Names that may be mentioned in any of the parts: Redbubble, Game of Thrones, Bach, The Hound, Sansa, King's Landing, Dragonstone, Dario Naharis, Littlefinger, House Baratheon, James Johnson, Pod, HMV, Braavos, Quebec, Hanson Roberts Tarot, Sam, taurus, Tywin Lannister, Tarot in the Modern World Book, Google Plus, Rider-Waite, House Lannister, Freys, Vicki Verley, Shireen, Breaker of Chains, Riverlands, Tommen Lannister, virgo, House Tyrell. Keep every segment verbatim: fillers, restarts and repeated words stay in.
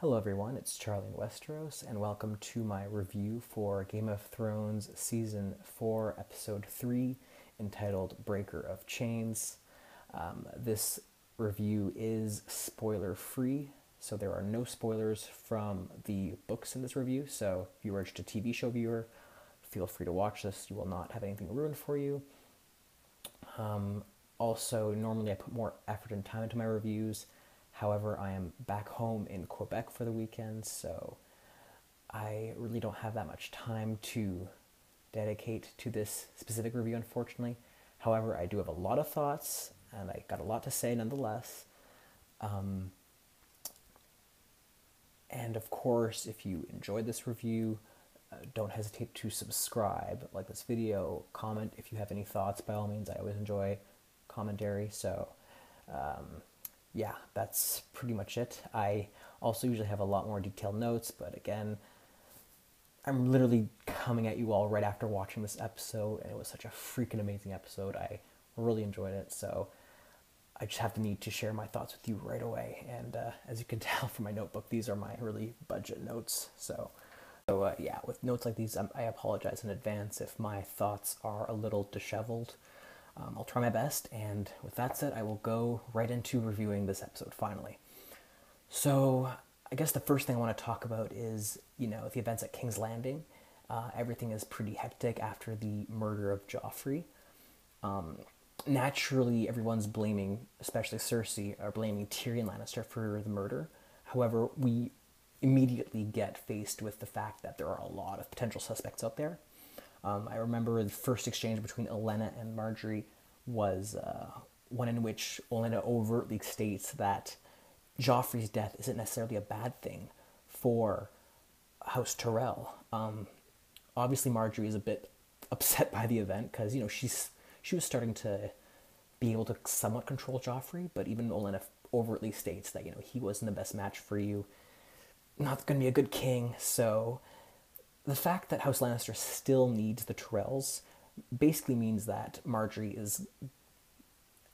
Hello everyone, it's Charlie in Westeros, and welcome to my review for Game of Thrones Season four, Episode three, entitled Breaker of Chains. Um, this review is spoiler-free, so there are no spoilers from the books in this review, so if you are just a T V show viewer, feel free to watch this. You will not have anything ruined for you. Um, also, normally I put more effort and time into my reviews. However, I am back home in Quebec for the weekend, so I really don't have that much time to dedicate to this specific review, unfortunately. However, I do have a lot of thoughts, and I got a lot to say nonetheless. Um, and of course, if you enjoyed this review, uh, don't hesitate to subscribe, like this video, comment if you have any thoughts. By all means, I always enjoy commentary, so... Um, yeah, that's pretty much it. I also usually have a lot more detailed notes, but again, I'm literally coming at you all right after watching this episode, and it was such a freaking amazing episode. I really enjoyed it, so I just have the need to share my thoughts with you right away. And uh, as you can tell from my notebook, these are my really budget notes. So, so uh, yeah, with notes like these, I'm, I apologize in advance if my thoughts are a little disheveled. Um, I'll try my best, and with that said, I will go right into reviewing this episode, finally. So, I guess the first thing I want to talk about is, you know, the events at King's Landing. Uh, everything is pretty hectic after the murder of Joffrey. Um, naturally, everyone's blaming, especially Cersei, are blaming Tyrion Lannister for the murder. However, we immediately get faced with the fact that there are a lot of potential suspects out there. Um, I remember the first exchange between Olenna and Margaery was uh, one in which Olenna overtly states that Joffrey's death isn't necessarily a bad thing for House Tyrell. Um, obviously, Margaery is a bit upset by the event because, you know, she's she was starting to be able to somewhat control Joffrey, but even Olenna overtly states that, you know, he wasn't the best match for you, not going to be a good king, so... The fact that House Lannister still needs the Tyrells basically means that Margaery is, at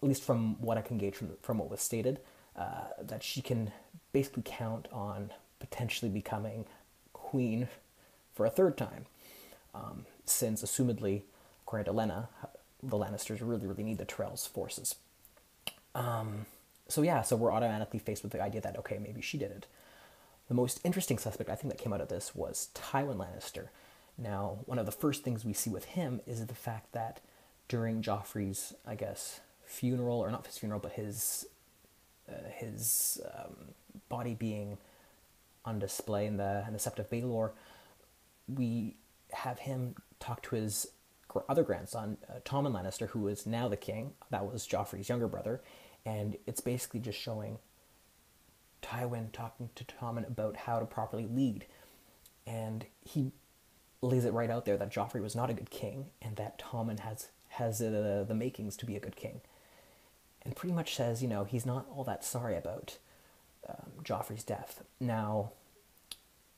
least from what I can gauge from, from what was stated, uh, that she can basically count on potentially becoming queen for a third time. Um, since, assumedly, according to Olenna, the Lannisters really, really need the Tyrells' forces. Um, so yeah, so we're automatically faced with the idea that, okay, maybe she did it. The most interesting suspect I think that came out of this was Tywin Lannister. Now, one of the first things we see with him is the fact that during Joffrey's, I guess, funeral, or not his funeral, but his uh, his um, body being on display in the, in the Sept of Baelor, we have him talk to his other grandson, uh, Tommen Lannister, who is now the king. That was Joffrey's younger brother, and it's basically just showing Tywin talking to Tommen about how to properly lead, and he lays it right out there that Joffrey was not a good king, and that Tommen has has uh, the makings to be a good king, and pretty much says, you know, he's not all that sorry about um, Joffrey's death. Now,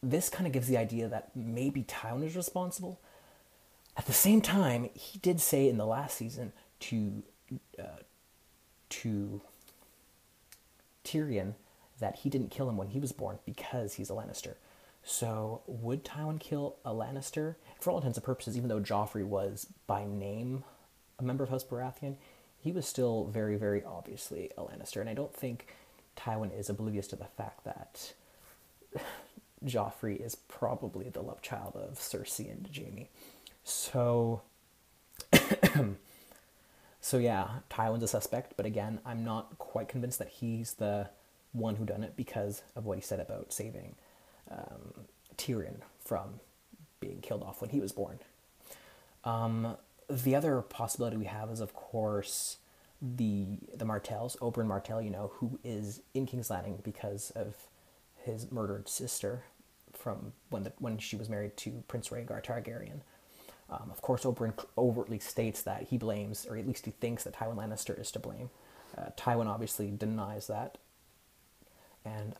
this kind of gives the idea that maybe Tywin is responsible. At the same time, he did say in the last season to uh, to Tyrion that he didn't kill him when he was born because he's a Lannister. So would Tywin kill a Lannister? For all intents and purposes, even though Joffrey was by name a member of House Baratheon, he was still very, very obviously a Lannister. And I don't think Tywin is oblivious to the fact that Joffrey is probably the love child of Cersei and Jaime. So, so yeah, Tywin's a suspect, but again, I'm not quite convinced that he's the one who done it because of what he said about saving um, Tyrion from being killed off when he was born. Um, the other possibility we have is, of course, the the Martells, Oberyn Martell, you know, who is in King's Landing because of his murdered sister from when the, when she was married to Prince Rhaegar Targaryen. Um, of course, Oberyn overtly states that he blames, or at least he thinks that Tywin Lannister is to blame. Uh, Tywin obviously denies that. And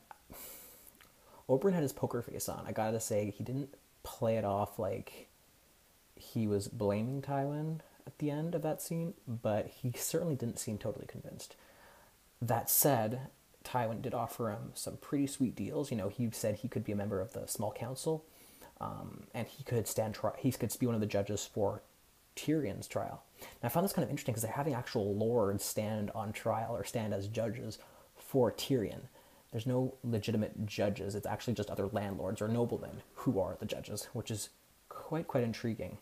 Oberyn had his poker face on. I gotta say, he didn't play it off like he was blaming Tywin at the end of that scene, but he certainly didn't seem totally convinced. That said, Tywin did offer him some pretty sweet deals. You know, he said he could be a member of the small council, um, and he could stand tri- he could be one of the judges for Tyrion's trial. And I found this kind of interesting because they're having actual lords stand on trial or stand as judges for Tyrion. There's no legitimate judges. It's actually just other landlords or noblemen who are the judges, which is quite, quite intriguing.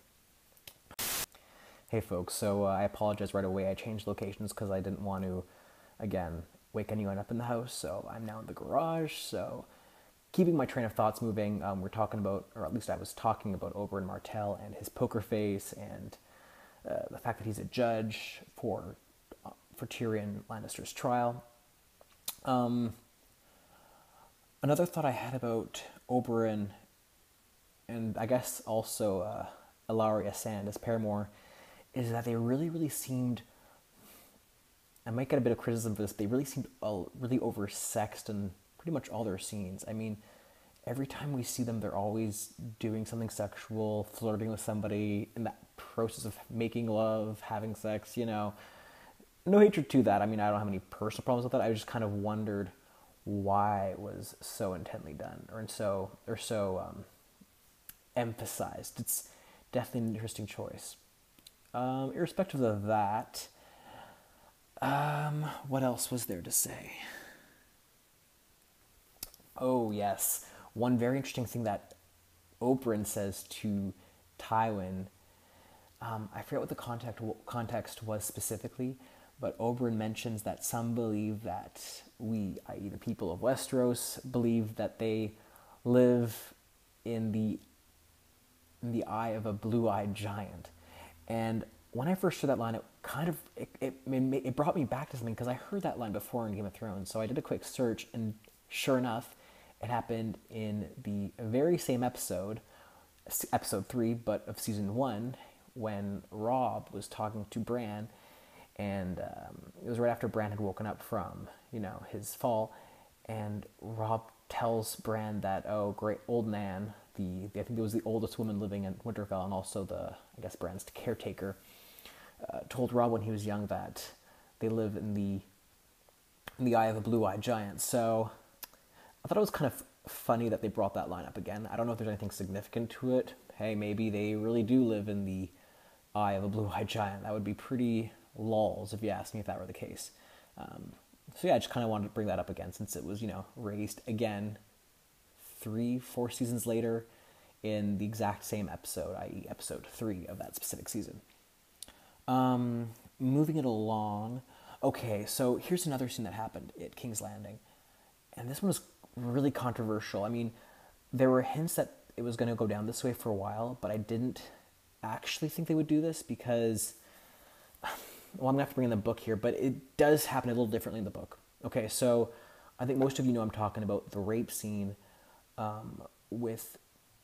Hey folks, so uh, I apologize right away. I changed locations because I didn't want to, again, wake anyone up in the house, so I'm now in the garage. So keeping my train of thoughts moving, um, we're talking about, or at least I was talking about Oberyn Martell and his poker face and uh, the fact that he's a judge for, uh, for Tyrion Lannister's trial. Um, another thought I had about Oberyn, and I guess also uh, Ilaria Sand as Paramour, is that they really, really seemed, I might get a bit of criticism for this, but they really seemed all, really oversexed in pretty much all their scenes. I mean, every time we see them, they're always doing something sexual, flirting with somebody, in that process of making love, having sex, you know. No hatred to that. I mean, I don't have any personal problems with that. I just kind of wondered why it was so intently done, or so, or so um, emphasized. It's definitely an interesting choice. Um, irrespective of that, um, what else was there to say? Oh, yes. One very interesting thing that Oberyn says to Tywin, um, I forget what the context, context was specifically, but Oberyn mentions that some believe that we, that is the people of Westeros, believe that they live in the, in the eye of a blue-eyed giant. And when I first heard that line, it kind of, it it, it brought me back to something, because I heard that line before in Game of Thrones. So I did a quick search, and sure enough, it happened in the very same episode, episode three, but of season one, when Robb was talking to Bran, and um, it was right after Bran had woken up from, you know, his fall, and Robb tells Bran that, oh, great old Nan, The, the, I think it was the oldest woman living in Winterfell, and also the, I guess, Bran's caretaker, uh, told Robb when he was young that they live in the in the eye of a blue-eyed giant. So I thought it was kind of f- funny that they brought that line up again. I don't know if there's anything significant to it. Hey, maybe they really do live in the eye of a blue-eyed giant. That would be pretty lols if you asked me if that were the case. Um, so yeah, I just kind of wanted to bring that up again, since it was, you know, raised again three, four seasons later in the exact same episode, that is episode three of that specific season. Um, moving it along. Okay, so here's another scene that happened at King's Landing. And this one was really controversial. I mean, there were hints that it was going to go down this way for a while, but I didn't actually think they would do this because, well, I'm going to have to bring in the book here, but it does happen a little differently in the book. Okay, so I think most of you know I'm talking about the rape scene Um, with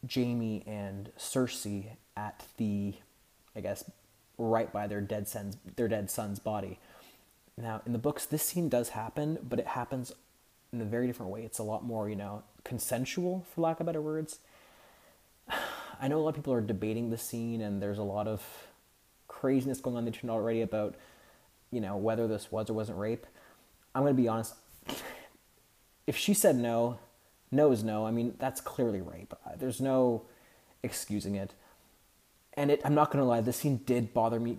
Jaime and Cersei at the, I guess, right by their dead son's their dead son's body. Now, in the books, this scene does happen, but it happens in a very different way. It's a lot more, you know, consensual, for lack of better words. I know a lot of people are debating the scene, and there's a lot of craziness going on the internet already about, you know, whether this was or wasn't rape. I'm going to be honest. If she said no, no is no. I mean, that's clearly rape. There's no excusing it. And it, I'm not going to lie, this scene did bother me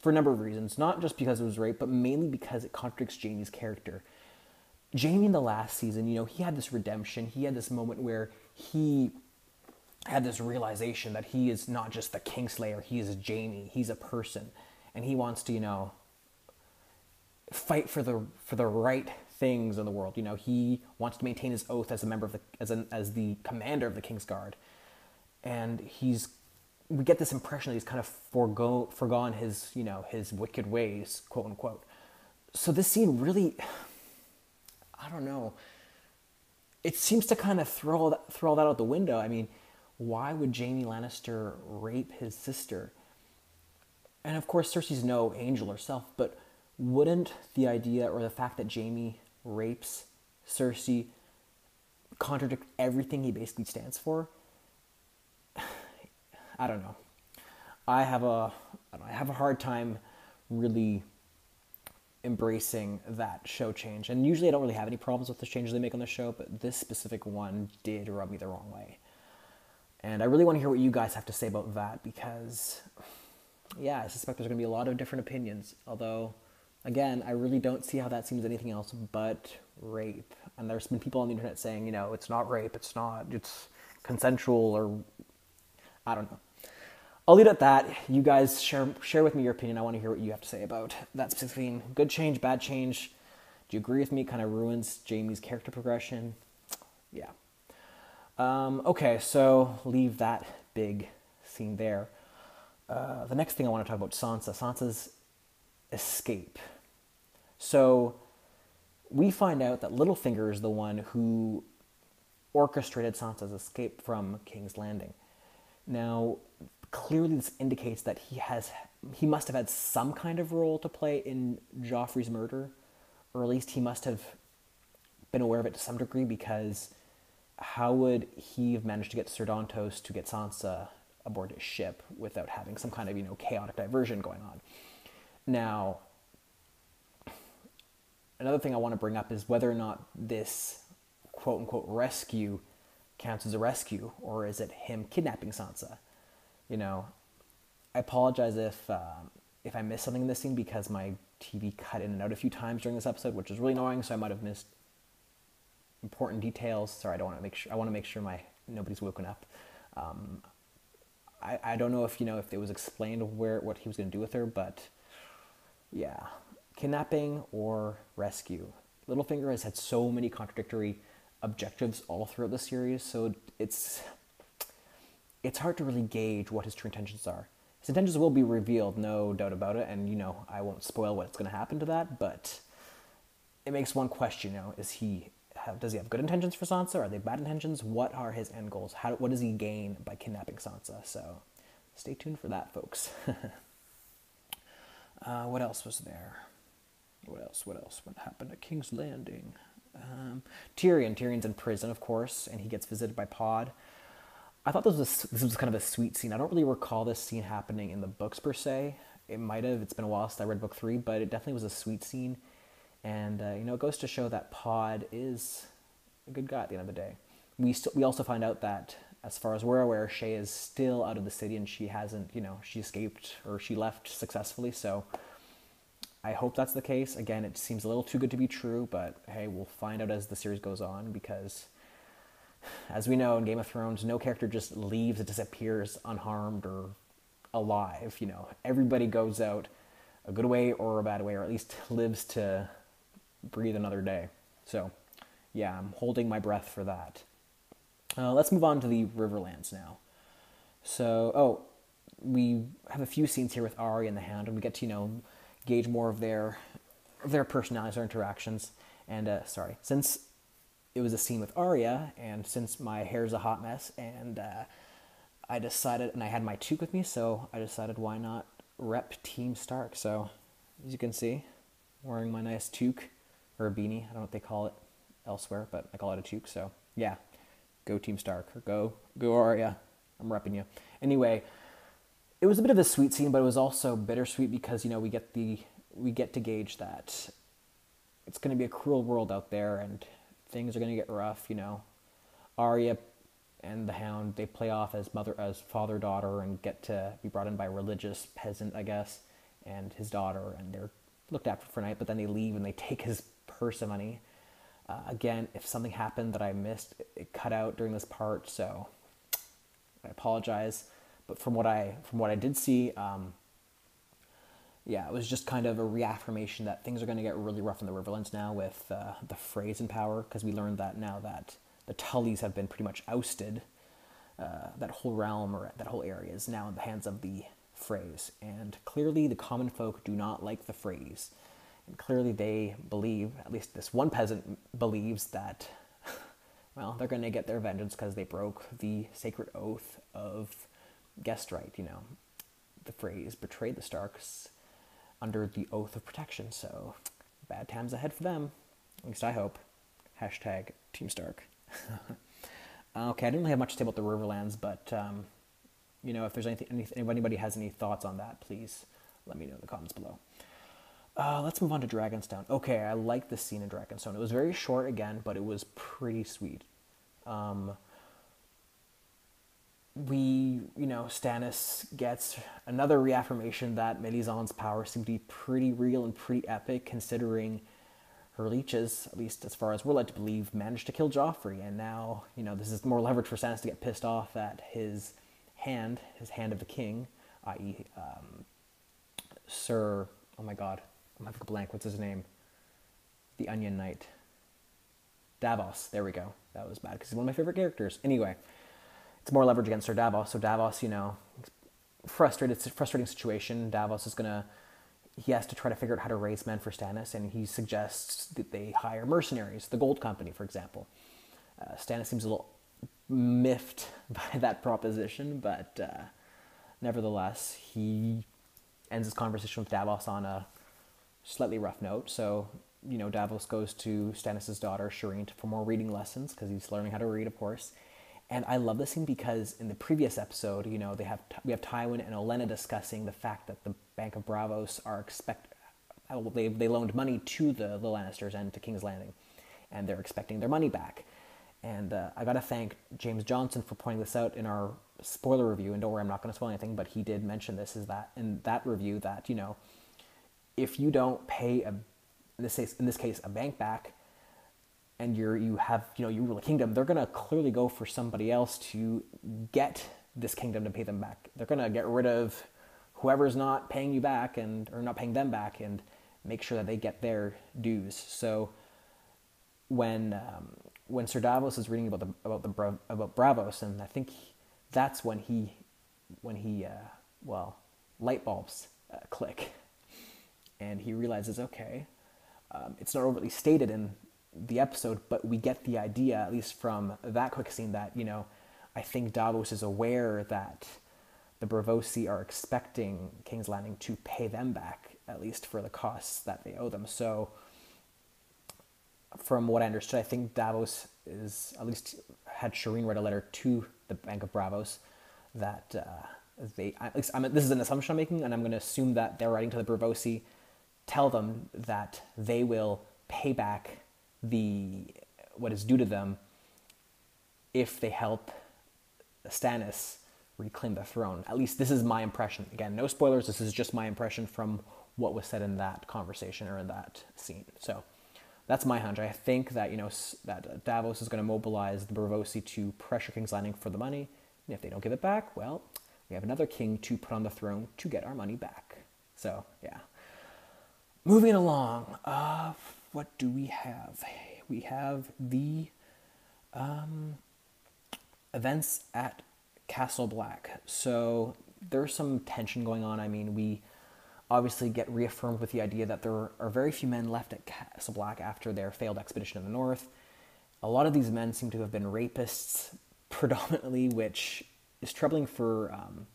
for a number of reasons. Not just because it was rape, but mainly because it contradicts Jaime's character. Jaime in the last season, you know, he had this redemption. He had this moment where he had this realization that he is not just the Kingslayer. He is Jaime. He's a person. And he wants to, you know, fight for the for the right things in the world. You know, he wants to maintain his oath as a member of the as an as the commander of the King's Guard, and he's we get this impression that he's kind of forego forgone his you know his wicked ways, quote unquote. So this scene really, I don't know. It seems to kind of throw all that, throw all that out the window. I mean, why would Jaime Lannister rape his sister? And of course, Cersei's no angel herself, but wouldn't the idea or the fact that Jaime rapes Cersei contradict everything he basically stands for? I don't know. I have a I, don't know, I have a hard time really embracing that show change. And usually I don't really have any problems with the changes they make on the show, but this specific one did rub me the wrong way. And I really want to hear what you guys have to say about that, because, yeah, I suspect there's going to be a lot of different opinions. Although, again, I really don't see how that seems anything else but rape. And there's been people on the internet saying, you know, it's not rape, it's not, it's consensual, or I don't know. I'll leave it at that. You guys share share with me your opinion. I want to hear what you have to say about that specific good change, bad change. Do you agree with me? Kind of ruins Jaime's character progression. Yeah. Um, okay, so leave that big scene there. Uh, the next thing I want to talk about, Sansa. Sansa's escape. So we find out that Littlefinger is the one who orchestrated Sansa's escape from King's Landing. Now, clearly this indicates that he has he must have had some kind of role to play in Joffrey's murder, or at least he must have been aware of it to some degree, because how would he have managed to get Ser Dantos to get Sansa aboard his ship without having some kind of, you know, chaotic diversion going on? Now, another thing I want to bring up is whether or not this quote-unquote rescue counts as a rescue, or is it him kidnapping Sansa? You know, I apologize if um, if I missed something in this scene, because my T V cut in and out a few times during this episode, which is really annoying, so I might have missed important details. Sorry, I don't want to make sure. I want to make sure my nobody's woken up. Um, I I don't know if you know if it was explained where what he was going to do with her, but yeah, kidnapping or rescue. Littlefinger has had so many contradictory objectives all throughout the series, so it's it's hard to really gauge what his true intentions are. His intentions will be revealed, no doubt about it, and you know I won't spoil what's going to happen to that. But it makes one question: you know, is he Have, does he have good intentions for Sansa? Are they bad intentions? What are his end goals? How, what does he gain by kidnapping Sansa? So stay tuned for that, folks. uh, what else was there? What else? What else? What happened at King's Landing? Um, Tyrion. Tyrion's in prison, of course, and he gets visited by Pod. I thought this was, this was kind of a sweet scene. I don't really recall this scene happening in the books, per se. It might have. It's been a while since I read book three, but it definitely was a sweet scene. And, uh, you know, it goes to show that Pod is a good guy at the end of the day. We st- we also find out that, as far as we're aware, Shay is still out of the city and she hasn't, you know, she escaped or she left successfully. So I hope that's the case. Again, it seems a little too good to be true, but hey, we'll find out as the series goes on, because as we know in Game of Thrones, no character just leaves and disappears unharmed or alive. You know, everybody goes out a good way or a bad way, or at least lives to breathe another day. So yeah, I'm holding my breath for that. Uh, let's move on to the Riverlands now. So, oh, we have a few scenes here with Arya and the Hound, and we get to, you know, gauge more of their of their personalities, their interactions. And uh, sorry, since it was a scene with Arya, and since my hair's a hot mess, and uh, I decided, and I had my toque with me, so I decided why not rep Team Stark. So as you can see, wearing my nice toque, or a beanie, I don't know what they call it elsewhere, but I call it a toque. So yeah, go Team Stark, or go, go Arya, I'm repping you. Anyway, it was a bit of a sweet scene, but it was also bittersweet, because, you know, we get the, we get to gauge that it's going to be a cruel world out there, and things are going to get rough, you know. Arya and the Hound, they play off as mother, as father-daughter, and get to be brought in by a religious peasant, I guess, and his daughter, and they're looked after for a night, but then they leave and they take his purse of money. Uh, again, if something happened that I missed, it, it cut out during this part, so I apologize. But from what I from what I did see, um, yeah, it was just kind of a reaffirmation that things are going to get really rough in the Riverlands now with uh, the Freys in power, because we learned that now that the Tullys have been pretty much ousted. Uh, that whole realm, or that whole area, is now in the hands of the Freys, and clearly the common folk do not like the Freys. And clearly they believe, at least this one peasant believes, that, well, they're going to get their vengeance because they broke the sacred oath of Guestright. You know, the Freys betrayed the Starks under the oath of protection, so bad times ahead for them. At least I hope. Hashtag Team Stark. Okay, I didn't really have much to say about the Riverlands, but, um, you know, if there's anything, anything, if anybody has any thoughts on that, please let me know in the comments below. Uh, let's move on to Dragonstone. Okay, I like this scene in Dragonstone. It was very short again, but it was pretty sweet. Um, we, you know, Stannis gets another reaffirmation that Meelisan's power seemed to be pretty real and pretty epic, considering her leeches, at least as far as we're led to believe, managed to kill Joffrey. And now, you know, this is more leverage for Stannis to get pissed off at his hand, his hand of the king, that is. Um, Sir, oh my god, I'm having a blank, what's his name? The Onion Knight. Davos, there we go. That was bad, because he's one of my favorite characters. Anyway, it's more leverage against Sir Davos. So Davos, you know, frustrated, it's a frustrating situation. Davos is going to, he has to try to figure out how to raise men for Stannis, and he suggests that they hire mercenaries, the Gold Company, for example. Uh, Stannis seems a little miffed by that proposition, but uh, nevertheless, he ends his conversation with Davos on a slightly rough note. So, you know, Davos goes to Stannis' daughter, Shireen, for more reading lessons, because he's learning how to read, of course. And I love this scene because in the previous episode, you know, they have we have Tywin and Olenna discussing the fact that the Bank of Braavos are expect they they loaned money to the, the Lannisters and to King's Landing, and they're expecting their money back. And uh, I gotta thank James Johnson for pointing this out in our spoiler review. And don't worry, I'm not gonna spoil anything, but he did mention this is that in that review that, you know, if you don't pay a in this case in this case a bank back, and you're, you have, you know, you rule a kingdom, they're going to clearly go for somebody else to get this kingdom to pay them back. They're going to get rid of whoever's not paying you back and, or not paying them back, and make sure that they get their dues. So when, um, when Sir Davos is reading about the, about the, Bra- about Braavos, and I think he, that's when he, when he, uh, well, light bulbs uh, click, and he realizes, okay, um, it's not overtly stated in the episode, but we get the idea, at least from that quick scene, that, you know, I think Davos is aware that the Bravosi are expecting King's Landing to pay them back, at least for the costs that they owe them. So from what I understood, I think Davos is, at least had Shireen write a letter to the Bank of Braavos that uh, they, at least I'm, this is an assumption I'm making, and I'm going to assume that they're writing to the Bravosi, tell them that they will pay back the what is due to them if they help Stannis reclaim the throne. At least this is my impression. Again, no spoilers. This is just my impression from what was said in that conversation or in that scene. So that's my hunch. I think that, you know, that Davos is going to mobilize the Bravosi to pressure King's Landing for the money. And if they don't give it back, well, we have another king to put on the throne to get our money back. So, yeah. Moving along. Uh... What do we have? We have the um, events at Castle Black. So there's some tension going on. I mean, we obviously get reaffirmed with the idea that there are very few men left at Castle Black after their failed expedition in the north. A lot of these men seem to have been rapists predominantly, which is troubling for um,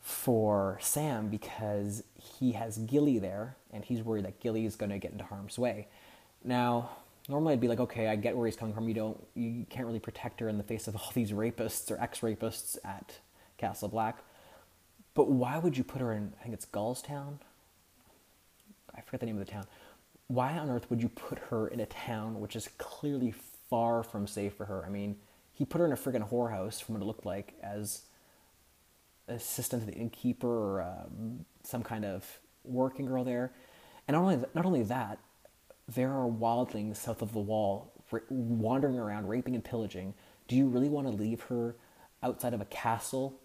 for Sam, because he has Gilly there, and he's worried that Gilly is going to get into harm's way. Now, normally I'd be like, okay, I get where he's coming from. You don't, you can't really protect her in the face of all these rapists or ex-rapists at Castle Black. But why would you put her in, I think it's Gullstown? I forget the name of the town. Why on earth would you put her in a town which is clearly far from safe for her? I mean, he put her in a friggin' whorehouse, from what it looked like, as assistant to the innkeeper, or um, some kind of working girl there. And not only, th- not only that, there are wildlings south of the wall r- wandering around, raping and pillaging. Do you really want to leave her outside of a castle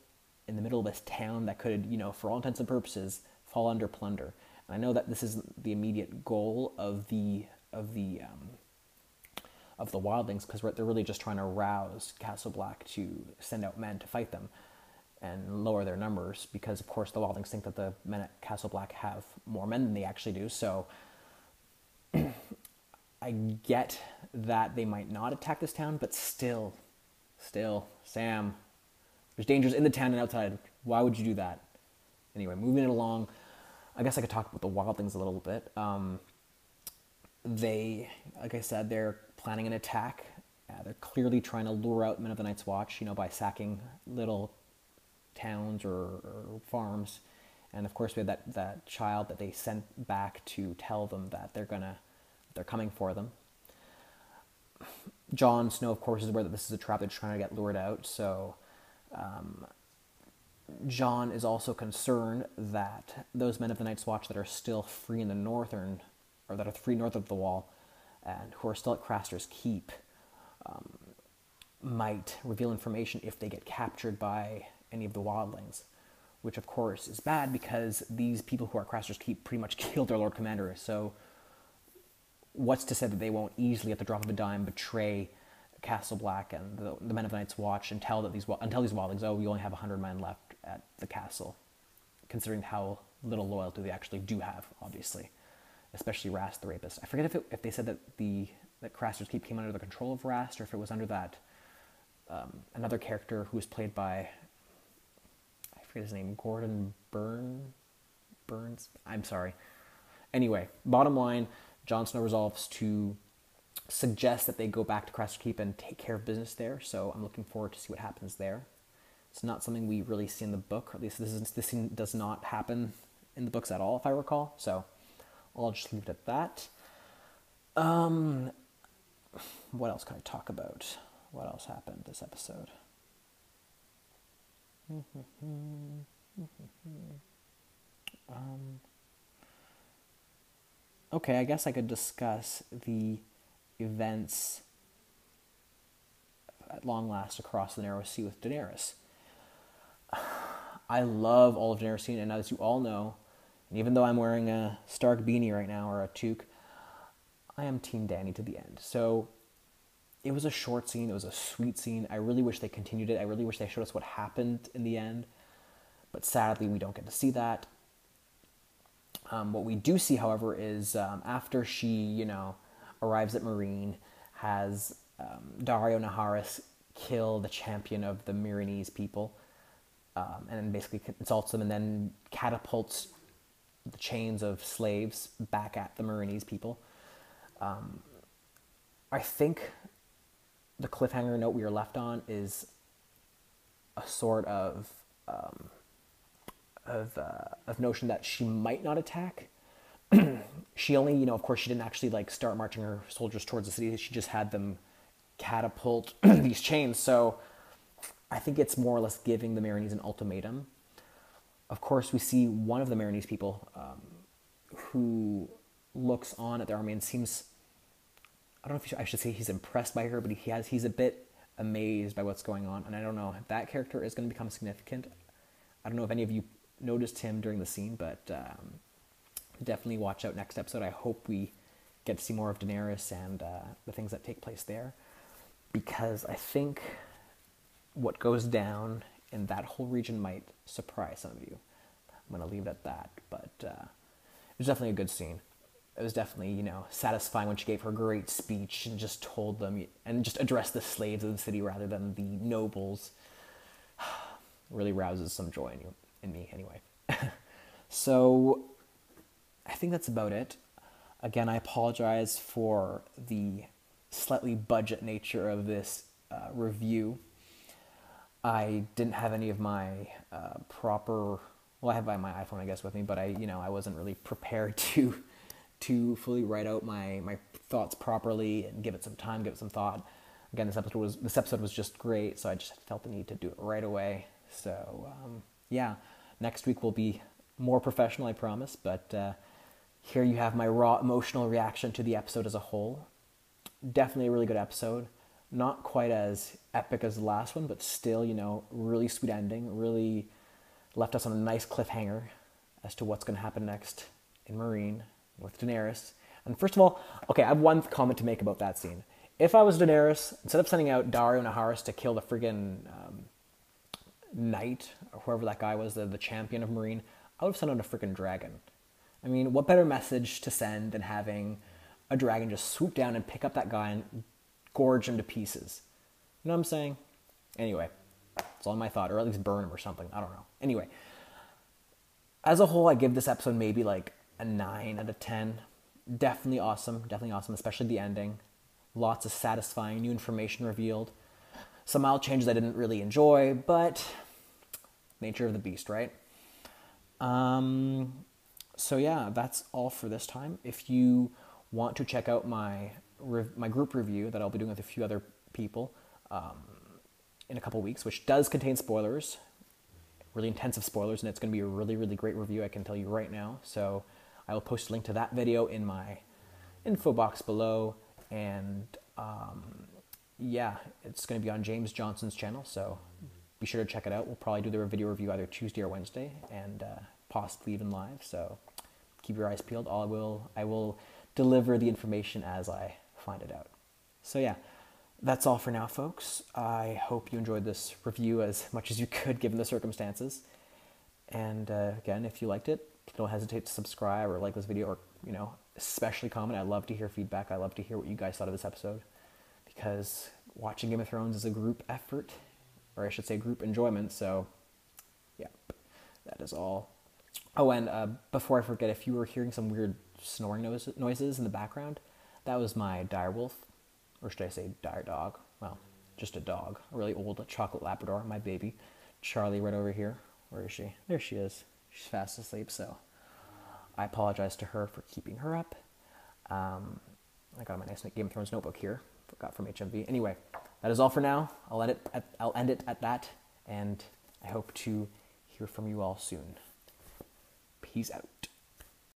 in the middle of this town that could, you know, for all intents and purposes, fall under plunder? And I know that this is the immediate goal of the of the um, of the wildlings, because they're really just trying to rouse Castle Black to send out men to fight them and lower their numbers, because of course the wildlings think that the men at Castle Black have more men than they actually do. So I get that they might not attack this town, but still, still, Sam, there's dangers in the town and outside. Why would you do that? Anyway, moving it along, I guess I could talk about the wildlings a little bit. Um, they, like I said, they're planning an attack. Uh, they're clearly trying to lure out men of the Night's Watch, you know, by sacking little towns or, or farms And of course we had that, that child that they sent back to tell them that they're gonna, they're coming for them. Jon Snow, of course, is aware that this is a trap. They're trying to get lured out. So um, Jon is also concerned that those men of the Night's Watch that are still free in the northern, or that are free north of the Wall, and who are still at Craster's Keep, um, might reveal information if they get captured by any of the wildlings, which of course is bad because these people who are Craster's Keep pretty much killed their Lord Commander. So what's to say that they won't easily, at the drop of a dime, betray Castle Black and the, the men of the Night's Watch and tell that these until these wildlings, oh, we only have one hundred men left at the castle, considering how little loyalty they actually do have, obviously, especially Rast the Rapist. I forget if it, if they said that the that Craster's Keep came under the control of Rast, or if it was under that um, another character who was played by, I forget his name, Gordon Byrne, Burns. I'm sorry. Anyway, bottom line, Jon Snow resolves to suggest that they go back to Craster's Keep and take care of business there. So I'm looking forward to see what happens there. It's not something we really see in the book, or at least this is, this scene does not happen in the books at all, if I recall. So I'll just leave it at that. Um, what else can I talk about? What else happened this episode? um. Okay, I guess I could discuss the events at long last across the Narrow Sea with Daenerys. I love all of Daenerys' scene, and as you all know, and even though I'm wearing a Stark beanie right now, or a toque, I am Team Dany to the end. So it was a short scene, it was a sweet scene. I really wish they continued it. I really wish they showed us what happened in the end, but sadly we don't get to see that. Um, what we do see, however, is um, after she, you know, arrives at Meereen, has um, Dario Naharis kill the champion of the Meereenese people, um, and then basically insults them, and then catapults the chains of slaves back at the Meereenese people. Um, I think the cliffhanger note we are left on is a sort of... Um, Of, uh, of notion that she might not attack. She only, you know, of course she didn't actually like start marching her soldiers towards the city. She just had them catapult these chains. So I think it's more or less giving the Meereenese an ultimatum. Of course, we see one of the Meereenese people um, who looks on at the army and seems, I don't know if should, I should say he's impressed by her, but he has, he's a bit amazed by what's going on. And I don't know if that character is going to become significant. I don't know if any of you noticed him during the scene, but um, definitely watch out next episode. I hope we get to see more of Daenerys and uh, the things that take place there, because I think what goes down in that whole region might surprise some of you. I'm going to leave it at that, but uh, it was definitely a good scene. It was definitely, you know, satisfying when she gave her great speech and just told them, and just addressed the slaves of the city rather than the nobles. Really rouses some joy in you. In me, anyway. So I think that's about it. Again, I apologize for the slightly budget nature of this uh, review. I didn't have any of my uh, proper, well, I have my iPhone, I guess, with me, but I, you know, I wasn't really prepared to to fully write out my my thoughts properly and give it some time, give it some thought. Again, this episode was this episode was just great, so I just felt the need to do it right away. So. Um, Yeah, next week will be more professional, I promise, but uh, here you have my raw emotional reaction to the episode as a whole. Definitely a really good episode. Not quite as epic as the last one, but still, you know, really sweet ending. Really left us on a nice cliffhanger as to what's going to happen next in Meereen with Daenerys. And first of all, okay, I have one comment to make about that scene. If I was Daenerys, instead of sending out Dario Naharis to kill the friggin'... Um, knight, or whoever that guy was, the, the champion of Meereen, I would have sent out a freaking dragon. I mean, what better message to send than having a dragon just swoop down and pick up that guy and gorge him to pieces? You know what I'm saying? Anyway, it's all my thought, or at least burn him or something. I don't know. Anyway, as a whole, I give this episode maybe like a nine out of ten. Definitely awesome. Definitely awesome, especially the ending. Lots of satisfying new information revealed. Some mild changes I didn't really enjoy, but nature of the beast, right? Um, so yeah, that's all for this time. If you want to check out my my group review that I'll be doing with a few other people um, in a couple weeks, which does contain spoilers, really intensive spoilers, and it's going to be a really, really great review, I can tell you right now. So I will post a link to that video in my info box below, and um, yeah, it's going to be on James Johnson's channel, so be sure to check it out. We'll probably do the video review either Tuesday or Wednesday, and uh, possibly even live, so keep your eyes peeled. All I will, I will deliver the information as I find it out. So yeah, that's all for now, folks. I hope you enjoyed this review as much as you could given the circumstances, and uh, again, if you liked it, don't hesitate to subscribe or like this video, or, you know, especially comment. I love to hear feedback. I love to hear what you guys thought of this episode, because watching Game of Thrones is a group effort, or I should say group enjoyment. So yeah, that is all. Oh, and uh, before I forget, if you were hearing some weird snoring noise- noises in the background, that was my dire wolf, or should I say dire dog? Well, just a dog, a really old chocolate Labrador, my baby, Charlie, right over here. Where is she? There she is. She's fast asleep, so I apologize to her for keeping her up. Um, I got my nice Game of Thrones notebook here. Got from H M V. Anyway, that is all for now. I'll end it at, I'll end it at that, and I hope to hear from you all soon. Peace out.